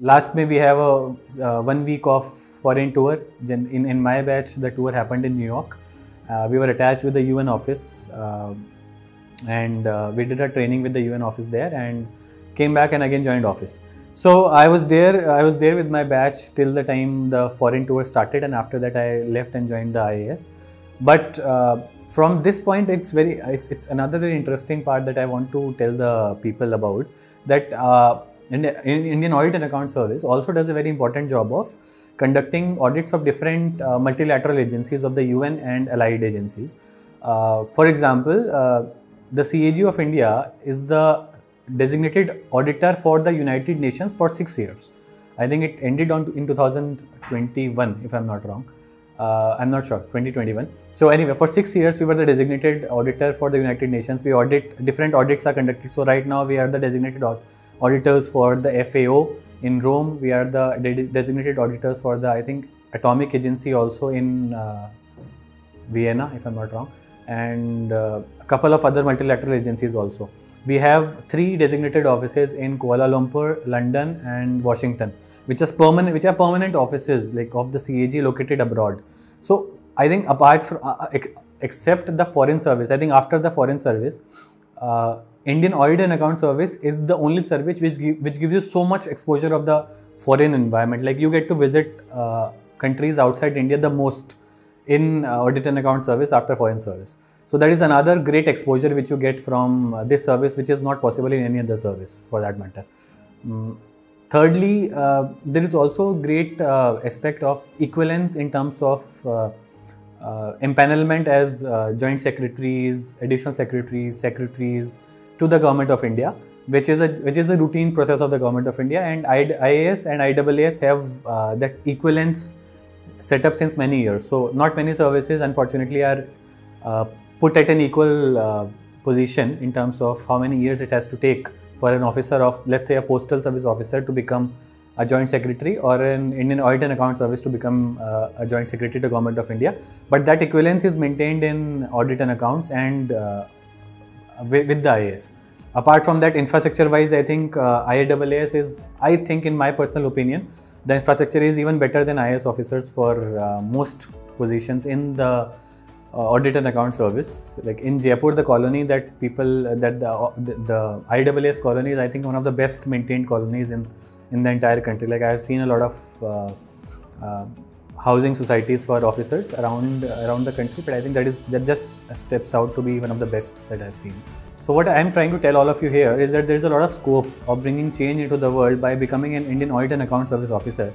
Last May we have a 1 week of foreign tour. In my batch, the tour happened in New York. We were attached with the UN office and we did a training with the UN office there and came back and again joined office. So I was there with my batch till the time the foreign tour started, and after that I left and joined the IAAS. But from this point, it's another very interesting part that I want to tell the people about, that Indian Audit and Account Service also does a very important job of conducting audits of different multilateral agencies of the UN and allied agencies. For example, the CAG of India is the designated auditor for the United Nations for 6 years. I think it ended in 2021, if I'm not wrong. I'm not sure, 2021. So anyway, for 6 years we were the designated auditor for the United Nations. Different audits are conducted. So right now we are the designated auditors for the FAO in Rome. We are the designated auditors for the, I think, Atomic Agency also in Vienna, if I'm not wrong, and a couple of other multilateral agencies also. We have 3 designated offices in Kuala Lumpur, London and Washington, which are permanent offices like of the CAG located abroad. So I think apart from, except the foreign service, I think after the foreign service, Indian Audit and Account Service is the only service which gives you so much exposure of the foreign environment. Like you get to visit countries outside India the most in Audit and Account Service after foreign service. So that is another great exposure which you get from this service, which is not possible in any other service for that matter. Thirdly, there is also a great aspect of equivalence in terms of empanelment as joint secretaries, additional secretaries, to the Government of India, which is a routine process of the Government of India, and IAAS and IAAS have that equivalence set up since many years. So not many services unfortunately are put at an equal position in terms of how many years it has to take for an officer of, let's say, a postal service officer to become a joint secretary, or an Indian Audit and Account Service to become a joint secretary to Government of India. But that equivalence is maintained in audit and accounts and with the IAAS. Apart from that, infrastructure wise, I think IAAS is, I think in my personal opinion, the infrastructure is even better than IAAS officers for most positions in the Audit and Account Service. Like in Jaipur, the colony that people, the IAAS colony is, I think, one of the best maintained colonies in the entire country. Like I have seen a lot of housing societies for officers around the country, but I think that just steps out to be one of the best that I've seen. So what I'm trying to tell all of you here is that there is a lot of scope of bringing change into the world by becoming an Indian Audit and Account Service officer.